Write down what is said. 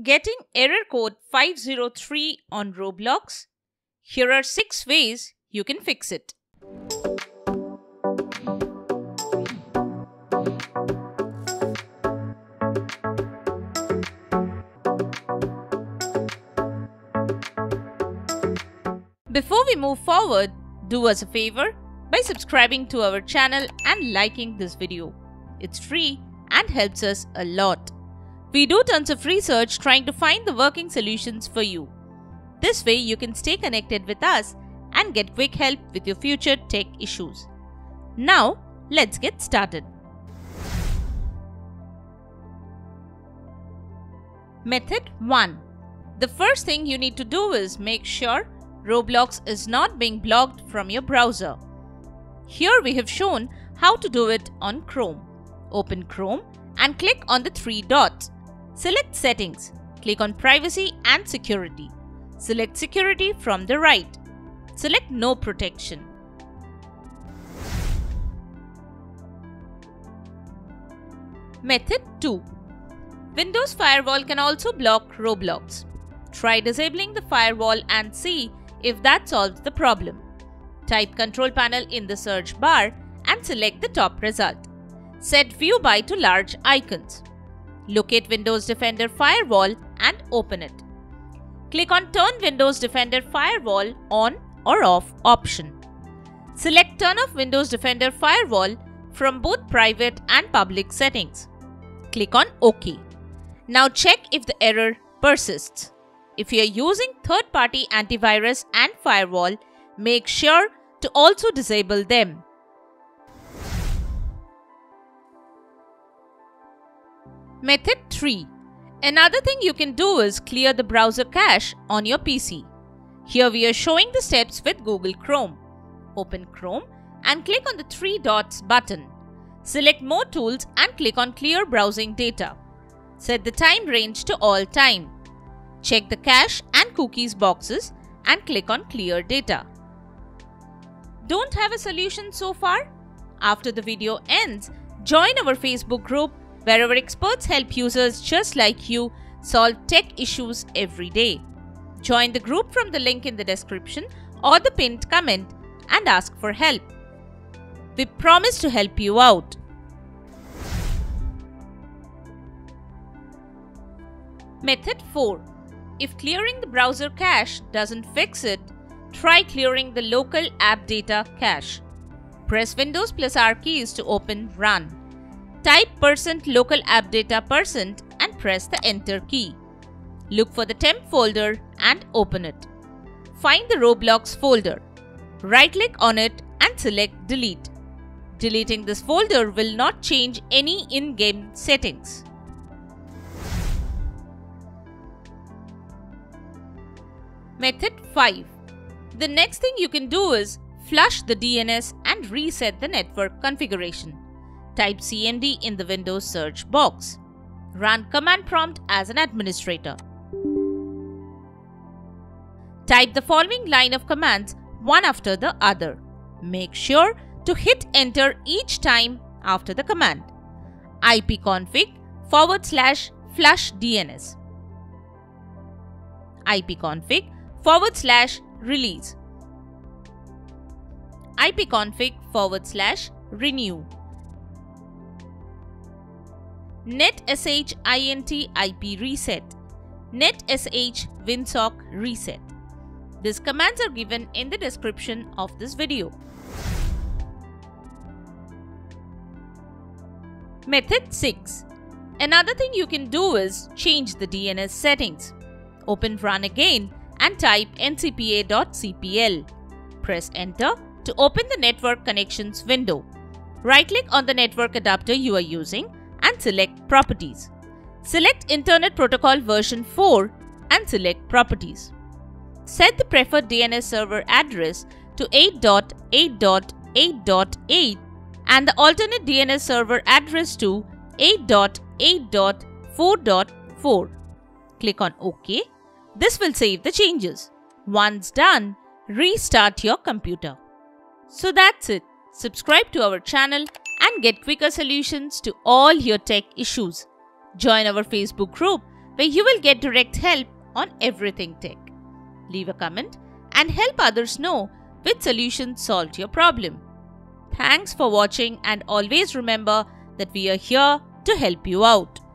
Getting error code 503 on Roblox? Here are 6 ways you can fix it. Before we move forward, do us a favor by subscribing to our channel and liking this video. It's free and helps us a lot. We do tons of research trying to find the working solutions for you. This way you can stay connected with us and get quick help with your future tech issues. Now, let's get started. Method 1. The first thing you need to do is make sure Roblox is not being blocked from your browser. Here we have shown how to do it on Chrome. Open Chrome and click on the 3 dots. Select Settings. Click on Privacy and Security. Select Security from the right. Select No Protection. Method 2. Windows Firewall can also block Roblox. Try disabling the firewall and see if that solves the problem. Type Control Panel in the search bar and select the top result. Set View By to large icons. Locate Windows Defender Firewall and open it. Click on Turn Windows Defender Firewall on or off option. Select Turn off Windows Defender Firewall from both private and public settings. Click on OK. Now check if the error persists. If you are using third-party antivirus and firewall, make sure to also disable them. Method 3. Another thing you can do is clear the browser cache on your PC. Here we are showing the steps with Google Chrome. Open Chrome and click on the 3 dots button. Select More Tools and click on Clear Browsing Data. Set the time range to all time. Check the cache and cookies boxes and click on Clear Data. Don't have a solution so far? After the video ends, join our Facebook group where our experts help users just like you solve tech issues every day. Join the group from the link in the description or the pinned comment and ask for help. We promise to help you out. Method 4. If clearing the browser cache doesn't fix it, try clearing the local app data cache. Press Windows plus R keys to open Run. Type %localappdata% and press the Enter key. Look for the temp folder and open it. Find the Roblox folder. Right-click on it and select Delete. Deleting this folder will not change any in-game settings. Method 5. The next thing you can do is flush the DNS and reset the network configuration. Type CMD in the Windows search box. Run command prompt as an administrator. Type the following line of commands one after the other. Make sure to hit enter each time after the command. ipconfig /flush DNS. ipconfig /release. ipconfig /renew. netsh int IP reset. netsh winsock reset. These commands are given in the description of this video. Method 6. Another thing you can do is change the DNS settings. Open Run again and type ncpa.cpl. Press Enter to open the network connections window. Right-click on the network adapter you are using and select Properties. Select Internet Protocol version 4 and select Properties. Set the preferred DNS server address to 8.8.8.8 and the alternate DNS server address to 8.8.4.4. Click on OK. This will save the changes. Once done, restart your computer. So that's it. Subscribe to our channel and get quicker solutions to all your tech issues. Join our Facebook group where you will get direct help on everything tech. Leave a comment and help others know which solution solved your problem. Thanks for watching, and always remember that we are here to help you out.